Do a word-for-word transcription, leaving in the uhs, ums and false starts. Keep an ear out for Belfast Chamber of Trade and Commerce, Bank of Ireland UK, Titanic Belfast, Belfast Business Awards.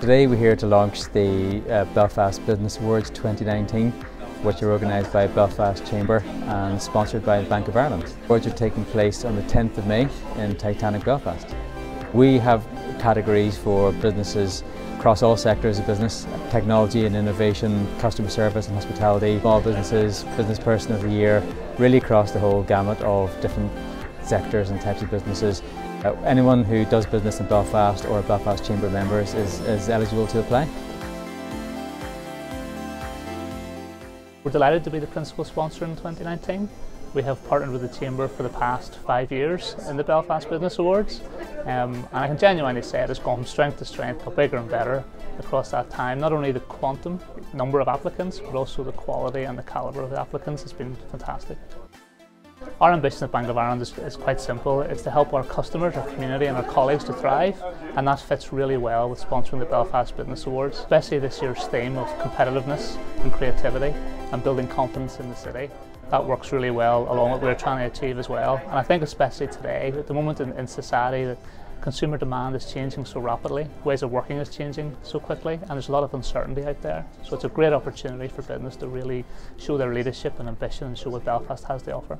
Today we're here to launch the uh, Belfast Business Awards twenty nineteen, which are organised by Belfast Chamber and sponsored by the Bank of Ireland. The awards are taking place on the tenth of May in Titanic Belfast. We have categories for businesses across all sectors of business: technology and innovation, customer service and hospitality, small businesses, business person of the year, really across the whole gamut of different sectors and types of businesses. Uh, anyone who does business in Belfast or Belfast Chamber members is, is eligible to apply. We're delighted to be the principal sponsor in twenty nineteen. We have partnered with the Chamber for the past five years in the Belfast Business Awards, um, and I can genuinely say it has gone from strength to strength, got bigger and better across that time. Not only the quantum, number of applicants, but also the quality and the calibre of the applicants has been fantastic. Our ambition at Bank of Ireland is, is quite simple. It's to help our customers, our community and our colleagues to thrive, and that fits really well with sponsoring the Belfast Business Awards, especially this year's theme of competitiveness and creativity and building confidence in the city. That works really well along what we're trying to achieve as well. And I think especially today, at the moment in, in society, that consumer demand is changing so rapidly, ways of working is changing so quickly, and there's a lot of uncertainty out there. So it's a great opportunity for business to really show their leadership and ambition and show what Belfast has to offer.